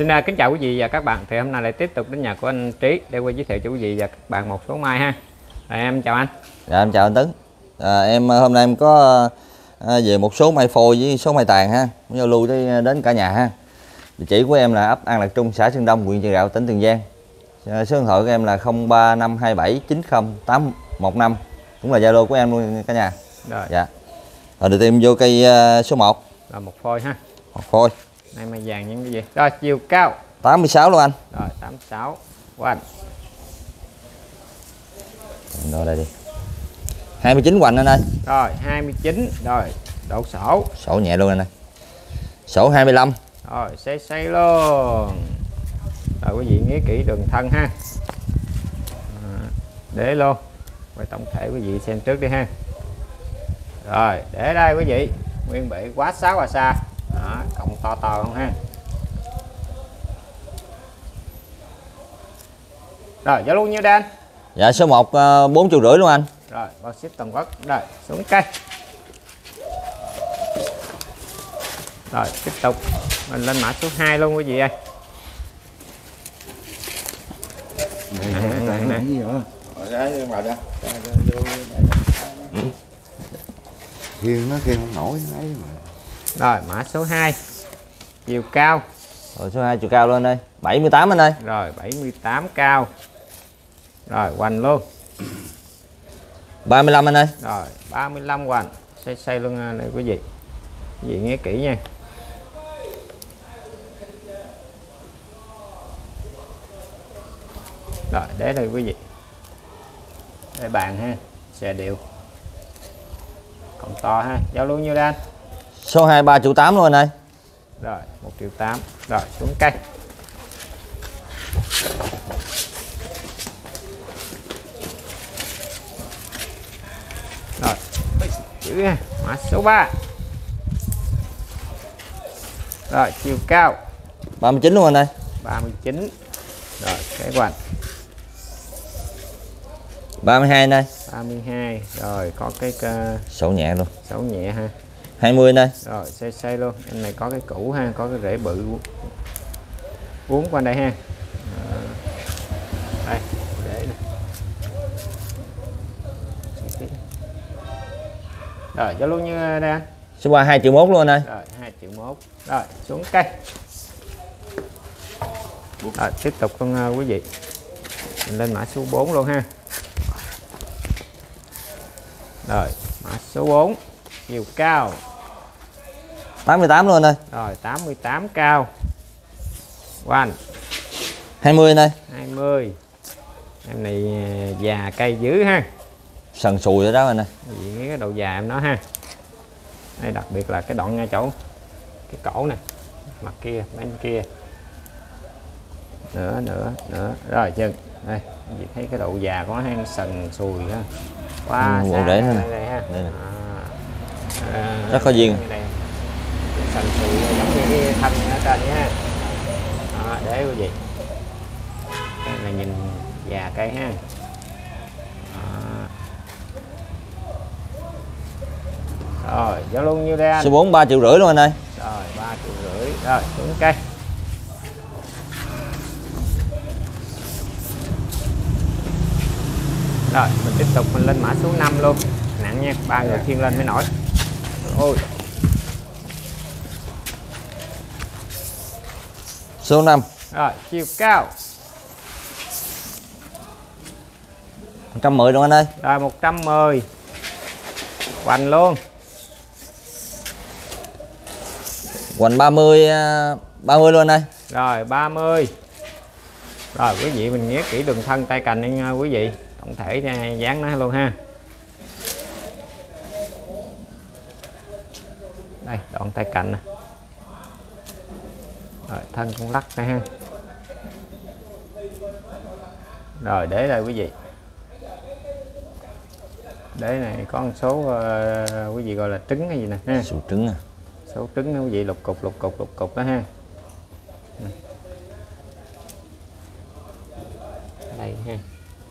Xin kính chào quý vị và các bạn. Thì hôm nay lại tiếp tục đến nhà của anh Trí để quay giới thiệu cho quý vị và các bạn một số mai ha. Em chào anh. Dạ em chào anh Tấn. Em hôm nay em có về một số mai phôi với số mai tàn ha, giao lưu đến cả nhà ha. Địa chỉ của em là ấp An Lạc Trung, xã Xuân Đông, huyện Chợ Gạo, tỉnh Tiền Giang. Số điện thoại của em là 0352790815, cũng là Zalo của em luôn cả nhà. Rồi. Dạ. Rồi đầu tiên vô cây số 1. Là một phôi ha. Một phôi. Này mày vàng những cái gì? Rồi chiều cao 86 luôn anh. Rồi 86 của anh. Rồi đây đi. 29 của anh ơi. Rồi 29. Rồi độ sổ. Sổ nhẹ luôn anh ơi. Sổ 25. Rồi xây luôn. Rồi quý vị nghĩ kỹ đường thân ha. Để luôn. Rồi tổng thể quý vị xem trước đi ha. Rồi để đây quý vị. Nguyên bị quá xá và xa. Đó, cộng to không ha. Rồi giá luôn nhiêu đây anh? Dạ số 1 4,5 triệu luôn anh. Rồi bao ship toàn quốc. Rồi xuống cây. Rồi tiếp tục mình lên mã số 2 luôn quý vị ơi. Khiêng nó kêu không nổi ấy mà. Rồi mã số 2 chiều cao. Rồi số 2 chiều cao lên đây 78 anh ơi. Rồi 78 cao. Rồi hoành luôn 35 anh ơi. Rồi 35 hoành. Xây luôn này quý vị. Quý vị nghe kỹ nha. Rồi để đây quý vị. Để bàn ha. Xe điệu. Còn to ha. Giao luôn nhiêu đây anh? Số 2 3,8 triệu luôn anh ơi. Rồi 1,8 triệu. Rồi xuống cây. Rồi chữ mã số 3. Rồi chiều cao 39 luôn anh ơi. 39. Rồi cái quanh 32 anh ơi. 32. Rồi có cái sổ nhẹ luôn. Sổ nhẹ ha. 20 đây. Rồi xây luôn. Em này có cái cũ ha, có cái rễ bự uống qua đây ha. Đây rễ này. Rồi cho luôn như đây anh. Số 3 2,1 triệu luôn anh. Rồi 2,1 triệu. Rồi xuống cây. Rồi tiếp tục con quý vị. Mình lên mã số 4 luôn ha. Rồi mã số 4 chiều cao 88 luôn anh ơi. Rồi 88 cao. Quanh 20 anh ơi. 20. Em này già cây dữ ha. Sần sùi rồi đó anh ơi. Vì cái độ già em nó ha. Đây đặc biệt là cái đoạn ngay chỗ cái cổ này, mặt kia, bên kia. Nữa. Rồi chừng. Đây, chị thấy cái độ già của nó hay sần sùi ha. Quá xa. Để nó đây ha. Đây nè. Rất có duyên. Sần sùi giống như cái thanh ở trên ha. Đó, để quý vị. Cái này nhìn già cây ha. Đó. Rồi, giao luôn nhiêu đây anh? Số 4 3,5 triệu luôn anh ơi. Rồi, 3,5 triệu. Rồi, xuống cây. Rồi, mình tiếp tục mình lên mã số 5 luôn. Nặng nha, ba người khiêng lên mới nổi. Ôi. Số 5. Rồi, chiều cao 110 luôn anh ơi. Rồi 110. Hoành luôn. Hoành 30 luôn anh ơi. Rồi 30. Rồi quý vị mình nhét kỹ đường thân tay cành nha quý vị. Tổng thể dán nó luôn ha. Đây, đoạn tay cạnh nè. Rồi, thân cũng lắc này ha. Rồi, để đây quý vị. Để này có một số quý vị gọi là trứng hay gì nè ha. Số trứng à. Số trứng đó quý vị, lục cục đó ha. Đây ha,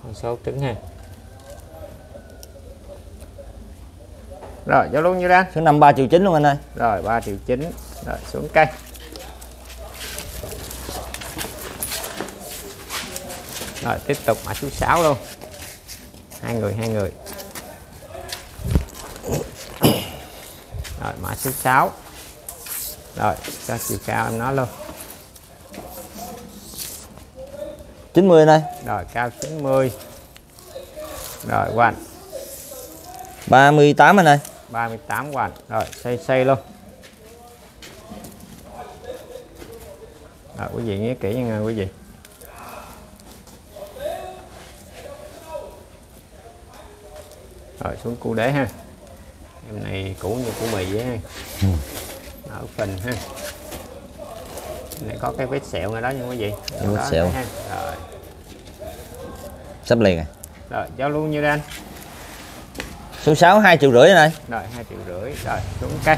con số trứng ha. Rồi, giao luôn như đang. Số 5 3,9 triệu luôn anh ơi. Rồi 3,9 triệu. Rồi xuống cây. Rồi tiếp tục mã số 6 luôn. Hai người. Rồi mã số 6. Rồi cho chiều cao em nói luôn. 90 đây. Rồi cao 90. Rồi quanh 38 anh ơi. 38 quanh. Rồi xây luôn. Rồi quý vị nghe kỹ nha quý vị. Rồi xuống cu đế ha. Em này cũ như củ mì vậy ha. Ở phần ha. Này có cái vết sẹo ngay đó nha quý vị. Vết sẹo. Rồi. Sắp liền rồi. Rồi giao luôn như đây anh. Số 6 2,5 triệu này. Rồi 2,5 triệu. Rồi xuống cây.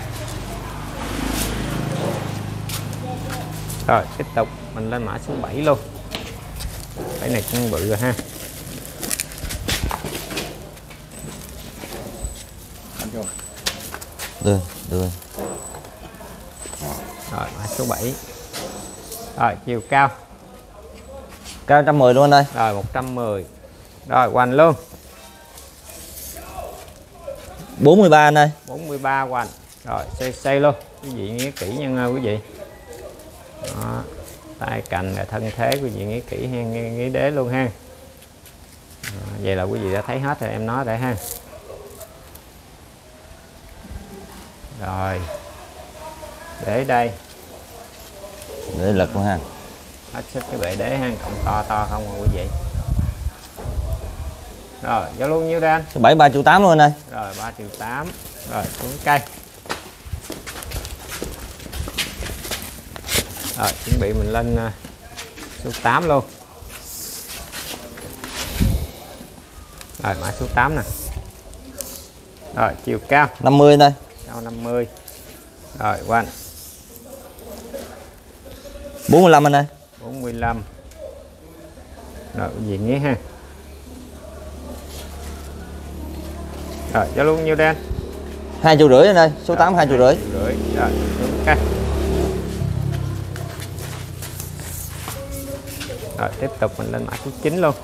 Rồi tiếp tục mình lên mã số 7 luôn. Cái này cũng bự rồi ha. Đưa. Rồi mã số 7. Rồi chiều cao. Cao 110 luôn đây. Rồi 110. Rồi hoành luôn. 43 anh ơi. 43 hoành. Rồi xây luôn. Quý vị nghe kỹ nha quý vị. Đó, tay cành là thân thế quý vị nghĩ kỹ ha, nghĩ đế luôn ha. À, vậy là quý vị đã thấy hết rồi em nói rồi ha. Rồi để đây để lực luôn ha, hết sức cái bệ đế ha, cộng to không rồi quý vị. Rồi giao luôn nhiêu đây anh? 7 3,8 luôn đây. Rồi 3,8 triệu. Rồi xuống cây. Rồi chuẩn bị mình lên số 8 luôn. Rồi mã số 8 nè. Rồi chiều cao 50 đây. Cao 50. Rồi quanh 45 anh ơi. 45. Rồi gì nghĩa ha. Rồi cho luôn nhiêu đây anh? 2,5 triệu anh ơi. Số 8 2,5 triệu. Rồi ok. Rồi tiếp tục mình lên mã số 9 luôn.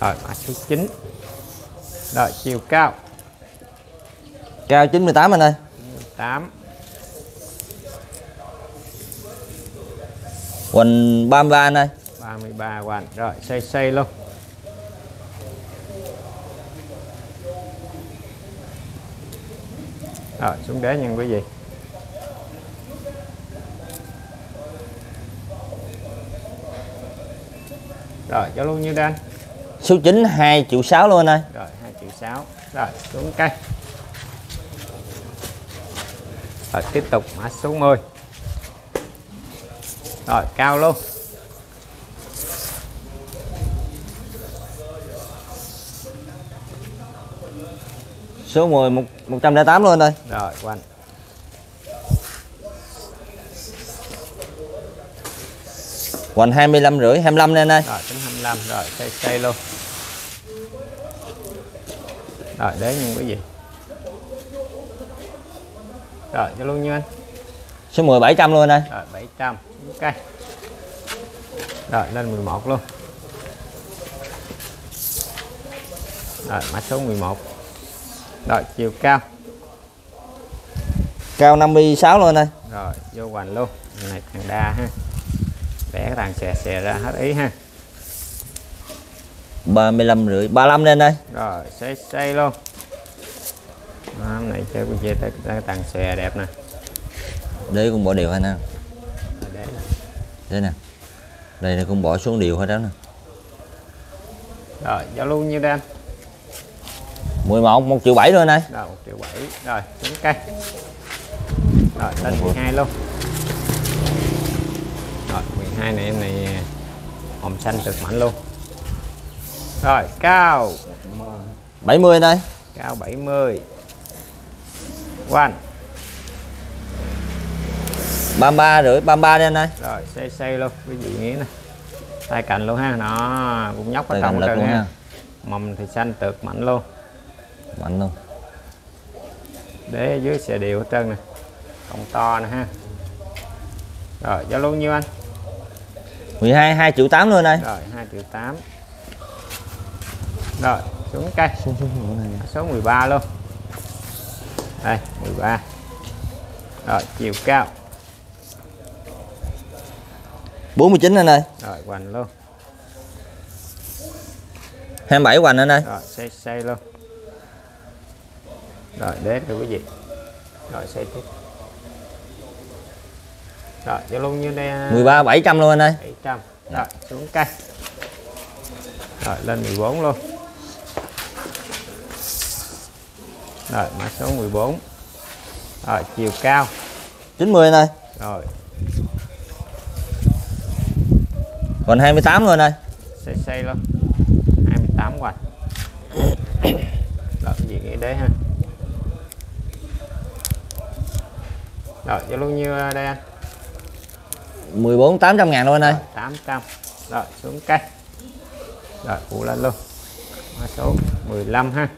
Rồi mã số 9. Rồi chiều cao. Cao 98 anh ơi. 98. Hoành 33 anh ơi. 33 hoành. Rồi xây luôn. Rồi xuống đế nha quý vị. Rồi cho luôn như đây anh? Số 9 2,6 triệu luôn anh ơi. Rồi 2,6 triệu. Rồi xuống cây. Rồi tiếp tục mã số 10. Rồi cao luôn. Số 10 108 luôn anh ơi. Rồi quanh. Hoành 25,5 25 lên đây. Rồi tính 25. Rồi xây luôn. Rồi đế nha quý vị. Rồi cho luôn như anh? Số 10 700 luôn đây. Rồi 700. Ok. Rồi lên 11 luôn. Rồi mã số 11. Rồi chiều cao. Cao 56 luôn đây. Rồi vô hoành luôn. Này thằng đa ha. Vẽ cái thằng xè ra hết ý ha. 35,5 triệu. 35 lên đây. Rồi xây luôn. Hôm nay chơi con dê cái thằng xè đẹp nè. Đấy cũng bỏ điều hay nè. Đây nè. Đây này cũng bỏ xuống điều hết đó nè. Rồi giao luôn như đây anh? 11 1,7 triệu luôn đây. Rồi 1,7 triệu. Rồi xuống cây. Rồi lên 12 luôn. Rồi 12 này em này hồng xanh cực mạnh luôn. Rồi cao 70 đây. Cao 70. Quanh 33,5 triệu. 33 đây anh ơi. Rồi xây luôn quý vị nghĩ nè. Tay cạnh luôn ha. Nó cũng nhóc ở trong luôn ha. Mầm thì xanh cực mạnh luôn. Mạnh luôn. Để dưới xe đều hết trơn nè. Còn to nè ha. Rồi cho luôn nhiêu anh? 12 2,8 triệu luôn anh. Rồi 2,8 triệu. Rồi xuống cây số 13 luôn. Đây 13. Rồi chiều cao 49 anh ơi. Rồi hoành luôn. 27 hoành anh ơi. Rồi xây luôn. Rồi đến rồi quý vị. Rồi xây tiếp. Rồi cho luôn như đây 13 700 luôn anh ơi. 700. Rồi xuống cây. Rồi lên 14 luôn. Rồi mã số 14. Rồi chiều cao 90 anh ơi. Rồi. Còn 28 luôn anh ơi. Xây luôn. 28 hoành. Rồi gì nghĩ đấy ha. Rồi cho luôn nhiêu đây anh? 14 800.000 luôn anh ơi. 800. Rồi xuống cây. Rồi phụ lên luôn. Mã số 15 ha.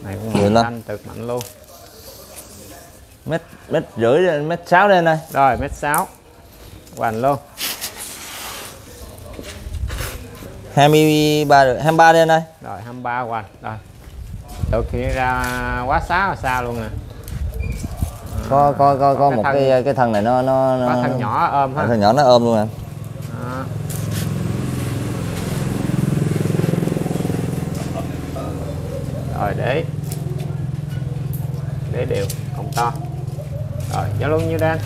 Này cũng mạnh cực mạnh luôn. Mét rưỡi lên mét 6 lên đây. Rồi mét 6. Hoành luôn. 23 lên đây. Rồi 23 hoành. Rồi. Thực hiện ra quá xa luôn nè. Có một cái thân này nó có thân nhỏ ôm ha. Thân nhỏ nó ôm luôn anh. À. Rồi để đều không to. Rồi giá luôn nhiêu đây?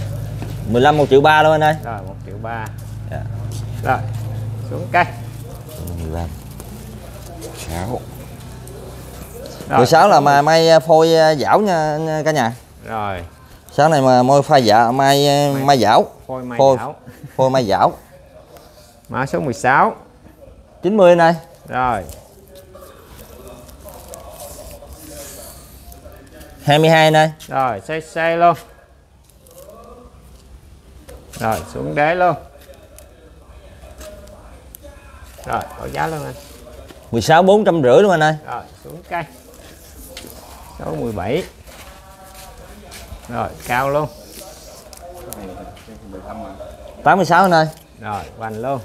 15 1,3 triệu luôn anh ơi. Rồi 1,3 triệu. Yeah. Rồi xuống cây. 15. 6. Rồi, 16 là mà may phôi dảo nha cả nhà. Rồi. Sáng này mà môi phai dạ mai dảo. Phôi mai dảo. Mã số 16. 90 này. Rồi. 22 này. Rồi, xây luôn. Rồi, xuống đế luôn. Rồi, hỏi giá luôn anh. 16 450 luôn anh ơi. Rồi, xuống cây. Số 17. Rồi, cao luôn. 86 anh ơi. Rồi, hoành luôn.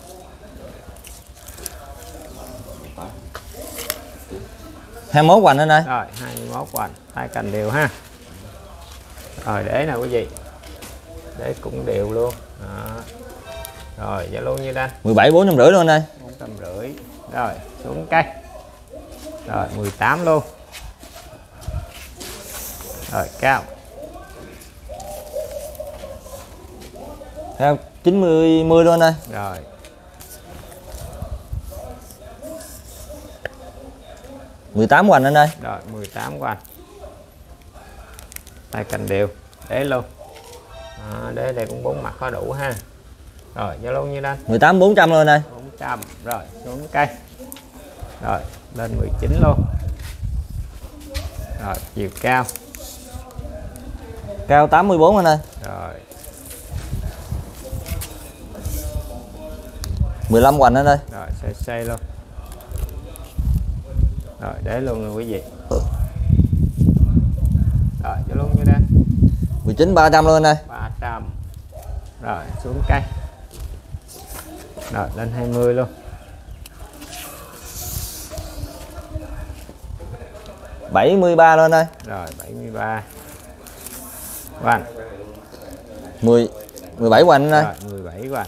Rồi. 21 hoành anh ơi. Rồi, 21 hoành, hai cành đều ha. Rồi, để nào quý vị. Để cũng đều luôn. Đó. Rồi, giá luôn như đây. 17 450 luôn anh ơi. 450. Rồi, xuống cây. Rồi, 18 luôn. Rồi, cao. Theo 90 10 luôn đây. Rồi. Rồi 18 hoành anh ơi. Rồi 18 hoành. Tay cành đều, đế luôn. À, đế đây cũng bốn mặt có đủ ha. Rồi giá luôn như đây. 18 400 luôn đây. 400. Rồi xuống cây. Rồi lên 19 luôn. Rồi chiều cao. Cao 84 anh ơi. Rồi. 15 hoành anh ơi. Rồi xây luôn. Rồi để luôn rồi quý vị. Rồi cho luôn như đây. 19 300 luôn anh ơi. 300. Rồi xuống cây. Rồi lên 20 luôn. Rồi, 73 luôn anh ơi. Rồi 73. Hoành. 17 hoành anh ơi. Rồi 17 hoành.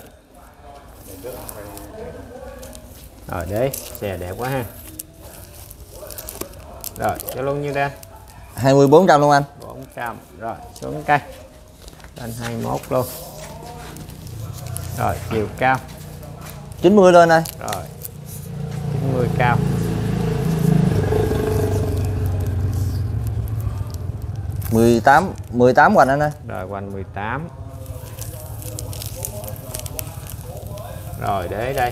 Rồi đấy, xe đẹp quá ha. Rồi, cho luôn như đây. 20 400 luôn anh. 400. Rồi, xuống cây. Lên 21 luôn. Rồi, chiều cao 90 lên đây. Rồi. 90 cao. Mười tám hoành anh ơi. Rồi, hoành 18. Rồi, để đây.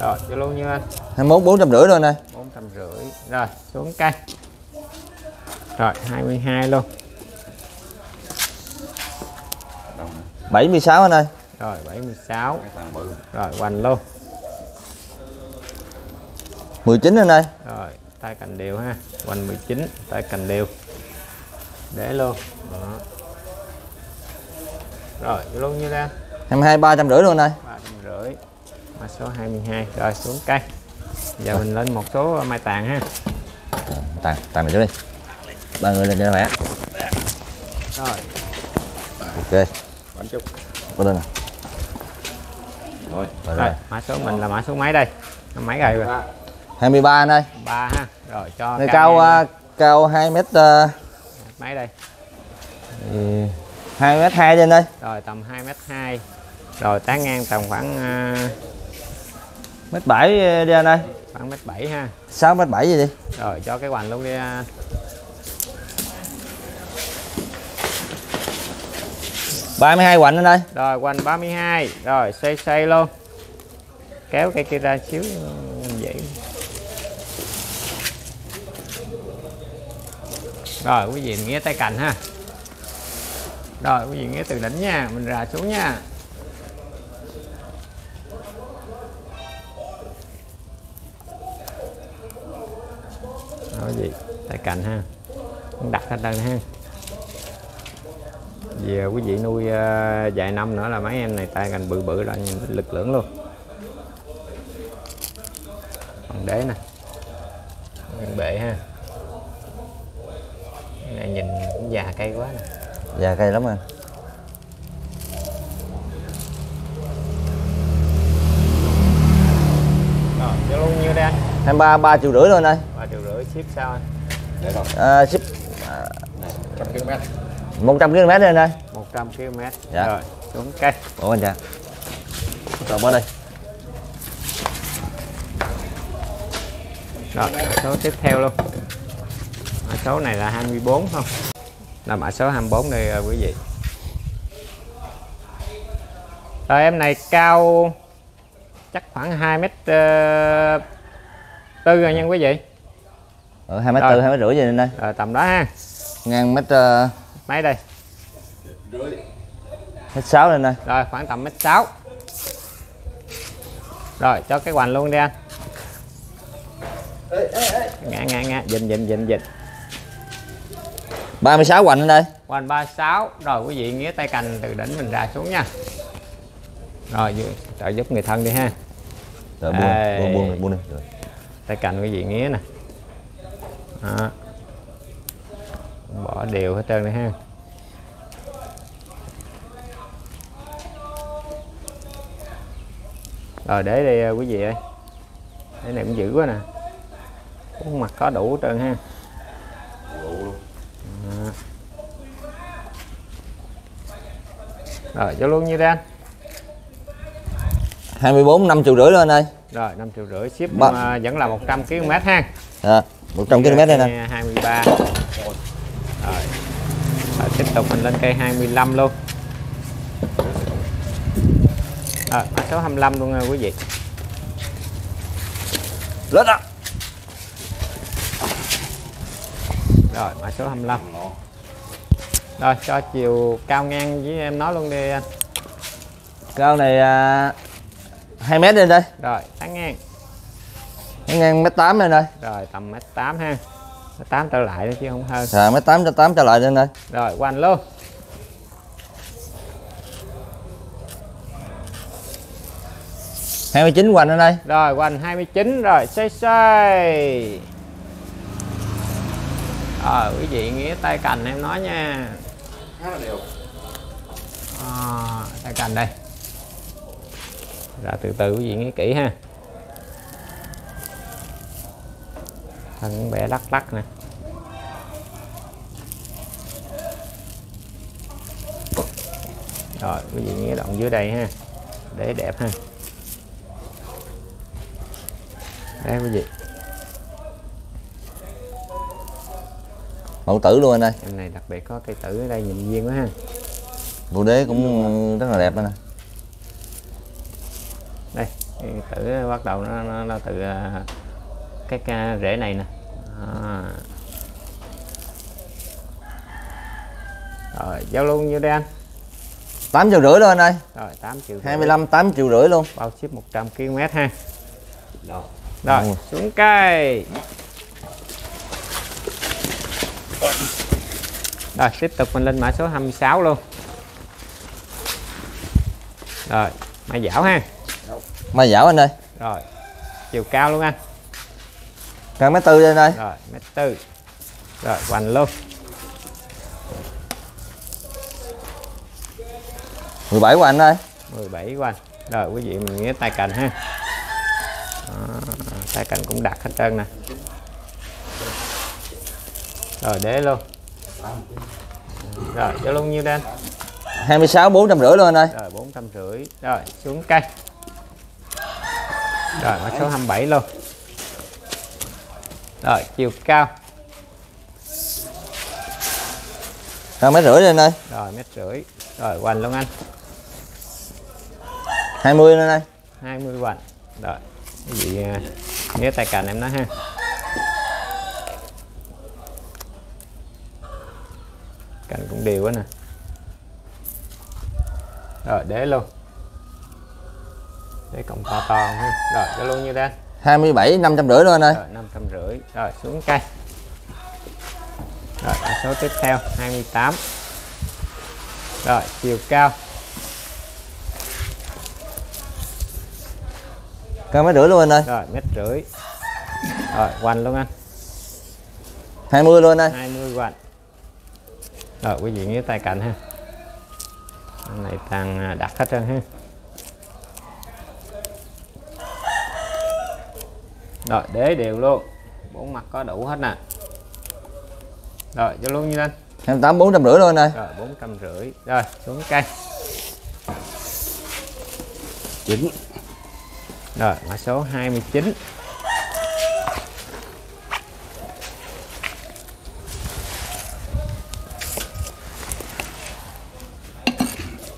Rồi, cho luôn như anh. 21 450 luôn nè. 450. Rồi, xuống cây. Rồi, 22 luôn. 76 anh ơi. Rồi, 76. Rồi, hoành luôn. 19 anh ơi. Rồi, tay cành đều ha. Hoành 19, tay cành đều. Để luôn. Đó. Rồi luôn như ra 22 350 luôn đây. 350. Mã số 22. Rồi xuống cây. Giờ mình lên một số mai tàn ha. Tàn này trước đi. Ba người lên cho khỏe. Rồi. Ok. Bánh chút. Có lên nè. Rồi, rồi. Mã số mình là mã số mấy đây? Mấy ngày rồi. 23 anh ơi. 3 ha. Rồi cho người cao 2 m mấy đây? 2m2 lên đây. Rồi tầm 2m2. Rồi tán ngang tầm khoảng 1m7 đi anh ơi. Khoảng 1m7 ha. 6m7 gì đi. Rồi cho cái hoành luôn đi. Ba 32 hoành anh ơi. Rồi hoành 32. Rồi xoay luôn. Kéo cây kia ra xíu vậy. Rồi quý vị nghĩa tay cành ha. Rồi quý vị nghĩa từ đỉnh nha, mình rà xuống nha. Rồi gì tay cành ha, đặt hết đơn ha. Giờ quý vị nuôi vài năm nữa là mấy em này tay cành bự bự ra lực lưỡng luôn. Còn đế nè, bệ ha. Này nhìn cũng già cây quá nè. Già cây lắm anh. Rồi, cho luôn nhiêu đây anh? 23 3,5 triệu luôn anh. 3,5 triệu ship sao anh? Để rồi. Ship 100 km. 100 km đây anh ơi. 100 km. Dạ. Rồi, xuống cây. Ủa anh cha. Rồi qua đây. Rồi, số tiếp theo luôn. Mã số này là 24 không? Là mã số 24 đây quý vị. Rồi em này cao chắc khoảng 2m4 rồi nha quý vị. 2m4, 2m rưỡi gì lên đây. Rồi tầm đó ha. Ngang mét mấy đây? Mét 6 lên đây. Rồi khoảng tầm mét 6. Rồi cho cái hoành luôn đi anh. Ngã dình 36 hoành lên đây. Hoành 36. Rồi quý vị nghĩa tay cành từ đỉnh mình ra xuống nha. Rồi trợ giúp người thân đi ha. Rồi buông đi. Rồi. Tay cành quý vị nghĩa nè. Đó. Bỏ đều hết trơn đi ha. Rồi để đây quý vị ơi. Cái này cũng dữ quá nè. Khuôn mặt có đủ hết trơn ha. Rồi cho luôn như đây anh. 24 5,5 triệu lên ơi. Rồi 5,5 triệu ship vẫn là 100 km ha. Dạ, 100 km đây nè. 23. Rồi. Rồi tiếp tục mình lên cây 25 luôn. Rồi mã số 25 luôn quý vị. Lên ạ. Rồi mã số 25. Rồi cho chiều cao ngang với em nói luôn đi anh. Cao này 2m lên đây. Rồi tán ngang. Tán ngang 1m8 lên đây. Rồi tầm 1m8 ha. 1m8 trở lại đó chứ không hơn. Rồi 1m8 trở lại lên đây. Rồi quanh luôn. Hai 29 quanh lên đây. Rồi quanh 29 rồi xoay. Quý vị nghĩa tay cành em nói nha. Tay cành đây. Ra từ từ quý vị nghĩa kỹ ha. Thân bẻ lắc lắc nè. Rồi quý vị nghĩa động dưới đây ha. Để đẹp ha. Đây quý vị. Mẫu tử luôn anh ơi. Em này đặc biệt có cây tử ở đây nhìn duyên quá ha. Bộ đế cũng rất là đẹp anh ơi. Đây, cây tử bắt đầu nó từ cái rễ này nè. Đó. Rồi, giao luôn như đây anh. 8,5 triệu luôn anh ơi. Rồi, 8,5 triệu. 25 8,5 triệu luôn. Bao ship 100 km ha. Rồi, rồi xuống cây. Rồi tiếp tục mình lên mã số 26 luôn. Rồi, mai dảo ha. Mai dảo anh ơi. Rồi, chiều cao luôn anh. Cao 1m4 lên đây. Rồi, 1m4. Rồi, hoành luôn. 17 của anh ơi. 17 của anh. Rồi, quý vị mình nghe tay cành ha. Đó, tay cành cũng đặt hết trơn nè. Rồi, đế luôn. Rồi, cho luôn nhiêu đây anh? 26 450 luôn anh ơi. Rồi, 450. Rồi, xuống cây. Rồi, mã số 27 luôn. Rồi, chiều cao. 1m rưỡi lên đây. Rồi, 1m rưỡi. Rồi, hoành luôn anh. 20 lên đây. 20 hoành. Rồi, cái gì nhớ tay cành em nói ha. Cành cũng đều quá nè. Rồi, để luôn. Để cộng to to ha. Rồi, cho luôn như đây. 27 550 luôn anh ơi. Rồi, 550. Rồi, xuống cây. Rồi, số tiếp theo 28. Rồi, chiều cao. Cao 1m rưỡi luôn anh ơi. Rồi, 1m rưỡi. Rồi, hoành luôn anh. 20 luôn anh ơi. 20 hoành. Rồi, quý vị nhớ tay cạnh ha. Con này tàng đặt hết trơn ha. Rồi, đế đều luôn. Bốn mặt có đủ hết nè. Rồi, cho luôn như lên. 28 450 luôn anh ơi. Rồi, 450. Rồi, xuống cây. Chính. Rồi, mã số 29.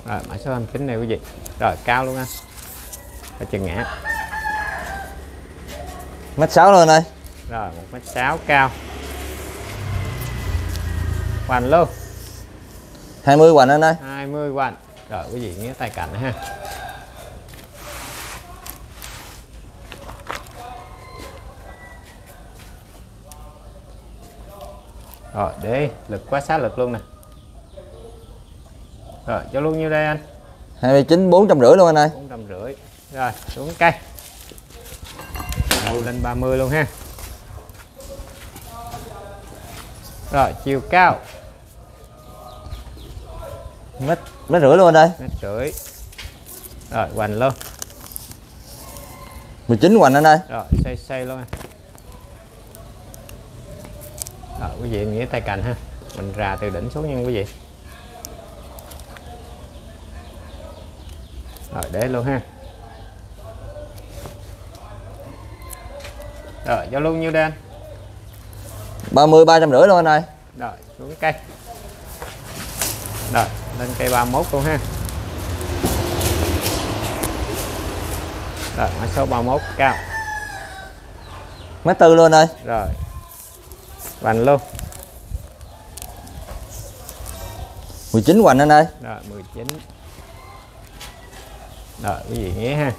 Rồi, mã số 29 này quý vị. Rồi, cao luôn anh. Rồi, chừng ngã. 1m6 luôn anh. Rồi, 1m6 cao. Hoành luôn. 20 hoành anh ơi. 20 hoành. Rồi, quý vị nghe tay cạnh ha. Rồi, để lực quá xá lực luôn nè. Rồi, cho luôn nhiêu đây anh? 29 450 luôn anh ơi. 450. Rồi, xuống cây. Đầu lên 30 luôn ha. Rồi, chiều cao. 1m rưỡi luôn anh ơi. 1m rưỡi. Rồi, hoành luôn. 19 hoành anh ơi. Rồi, xây luôn anh. Rồi, quý vị nghĩa tay cành ha. Mình rà từ đỉnh xuống nha quý vị. Rồi, để luôn ha. Rồi, giao luôn nhiêu đây anh? 30 350 luôn anh ơi. Rồi, xuống cây. Rồi, lên cây 31 luôn ha. Rồi, mã số 31 cao. 1m4 luôn ơi. Rồi. Hoành luôn. 19 hoành anh ơi. Rồi, 19. Rồi, quý vị nghe ha.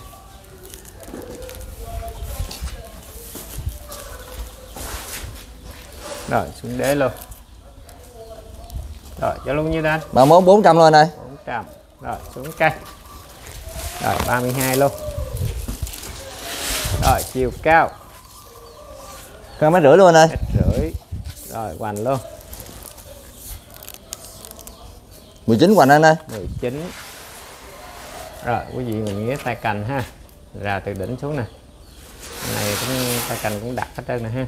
Rồi, xuống đế luôn. Rồi, cho luôn như đây anh? 31 400 luôn anh ơi. 400. Rồi, xuống cây. Rồi, 32 luôn. Rồi, chiều cao. Cao 1m rưỡi luôn anh ơi. 1m rưỡi. Rồi, hoành luôn. 19 hoành anh ơi. 19. Rồi, quý vị mình nghĩa tay cành ha. Rà từ đỉnh xuống nè. Này cũng tay cành cũng đặt hết trơn nè ha.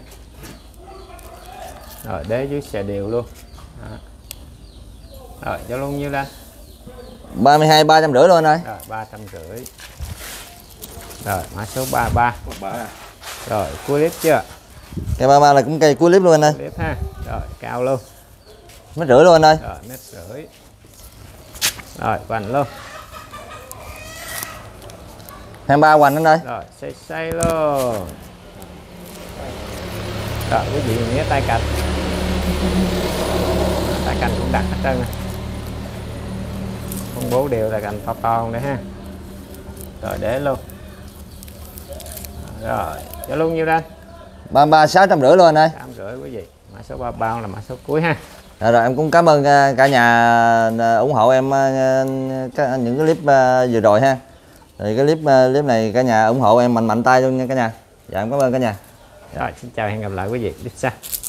Rồi, đế dưới xè đều luôn. Đó. Rồi, cho luôn nhiêu đây? 32 350 luôn anh ơi. Rồi, 350. Rồi, mã số 33. Rồi, cuối clip chưa? Cây 33 là cũng cây cuối clip luôn anh ơi. Clip ha. Rồi, cao luôn. 1m rưỡi luôn anh ơi. Rồi, 1m rưỡi. Rồi, hoành luôn. 23 hoành anh ơi. Rồi, xây luôn. Rồi, quý vị nhé tay cành. Tay cành cũng đặt hết trơn nè. Con bố đều là cành to to không đấy ha. Rồi, để luôn. Rồi, cho luôn nhiêu đây? 33 650 luôn anh ơi. 650 quý vị. Mã số 33 là mã số cuối ha. Rồi em cũng cảm ơn cả nhà ủng hộ em những cái clip vừa rồi ha. Thì cái clip này cả nhà ủng hộ em mạnh tay luôn nha cả nhà. Dạ em cảm ơn cả nhà. Rồi, xin chào hẹn gặp lại quý vị clip sau.